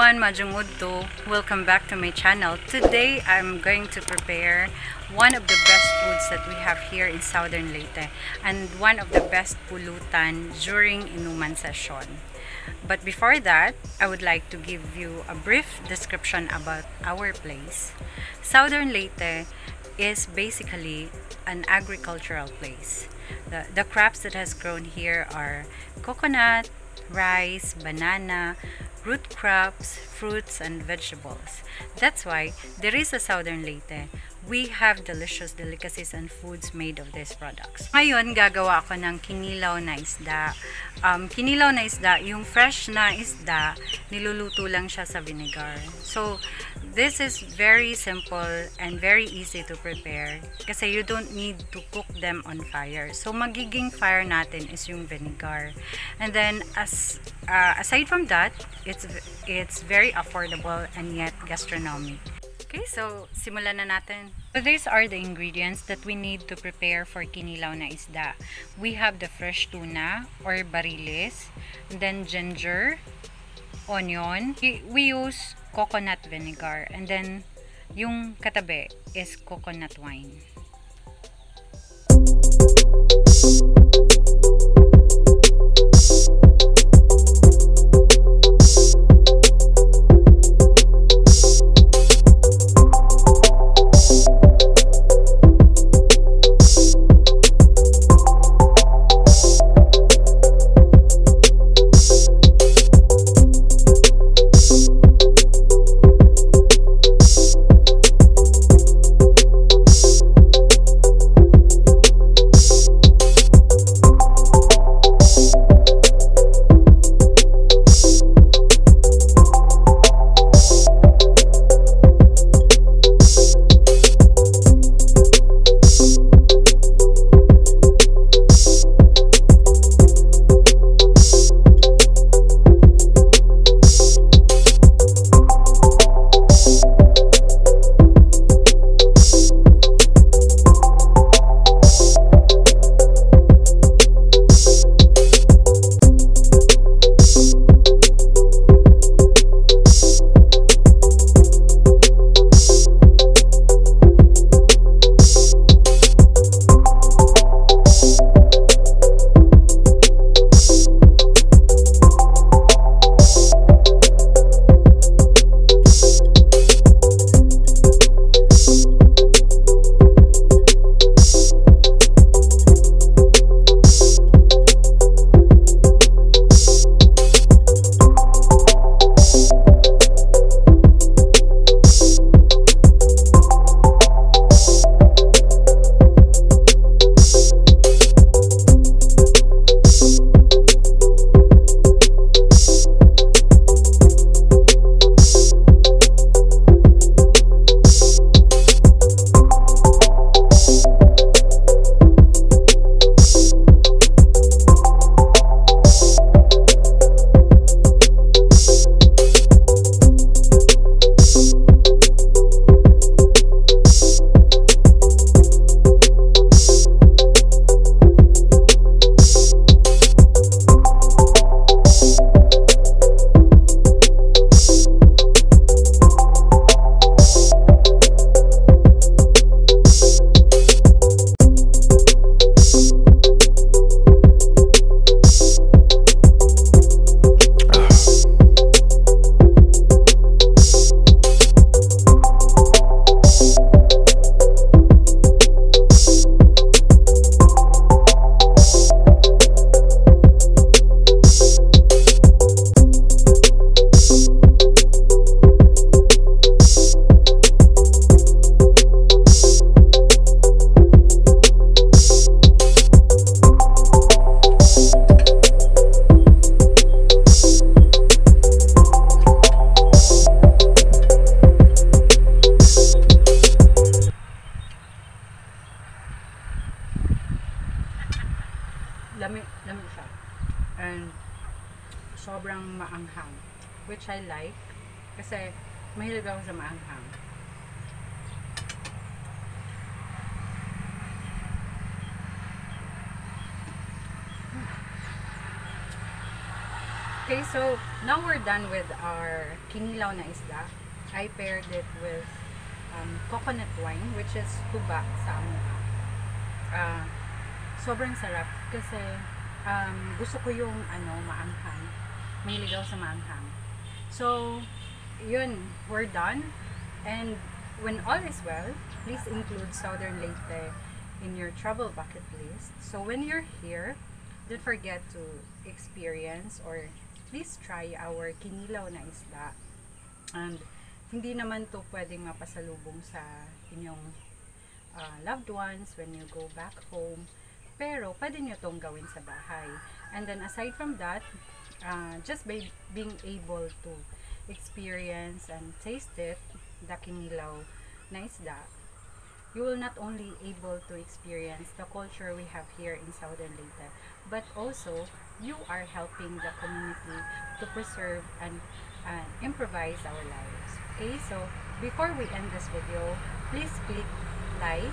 everyone, Magcumuto. Welcome back to my channel. Today, I'm going to prepare one of the best foods that we have here in Southern Leyte and one of the best pulutan during Inuman Session. But before that, I would like to give you a brief description about our place. Southern Leyte is basically an agricultural place. The crops that has grown here are coconut, rice, banana, root crops, fruits, and vegetables. That's why there is a Southern Leyte. We have delicious delicacies and foods made of these products. Ngayon, gagawa ako ng kinilaw na isda. Kinilaw na isda, yung fresh na isda, niluluto lang siya sa vinegar. So, this is very simple and very easy to prepare kasi you don't need to cook them on fire. So, magiging fire natin is yung vinegar. And then, aside from that, it's very affordable and yet gastronomic. Okay, so simulan na natin. So these are the ingredients that we need to prepare for kinilaw na isda. We have the fresh tuna or bariles, then ginger, onion. We use coconut vinegar, and then yung katabe is coconut wine. Lamig siya. And sobrang maanghang, which I like kasi mahilig ako sa maanghang. Okay, so Now we're done with our kinilaw na isda. I paired it with coconut wine, which is tuba sa amuka. Sobrang sarap kasi gusto ko yung maanghang. Mahilig ako sa maanghang. So, yun, we're done. And when all is well, please include Southern Leyte in your travel bucket list. So when you're here, don't forget to experience or please try our kinilaw na isda. And hindi naman to pwedeng mapasalubong sa inyong loved ones when you go back home. Pero pwede nyo tong gawin sa bahay. And then aside from that, just by being able to experience and taste it, the kinilaw na isda, you will not only able to experience the culture we have here in Southern Leyte, but also you are helping the community to preserve and improvise our lives. Okay, so before we end this video, please click like,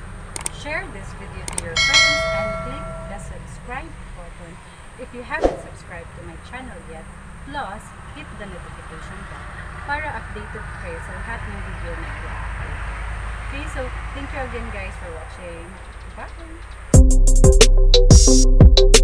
share this video to your friends, and click the subscribe button if you haven't subscribed to my channel yet. Plus, hit the notification bell para updated kayo sa lahat ng video na i-upload. Okay, so thank you again guys for watching. Bye!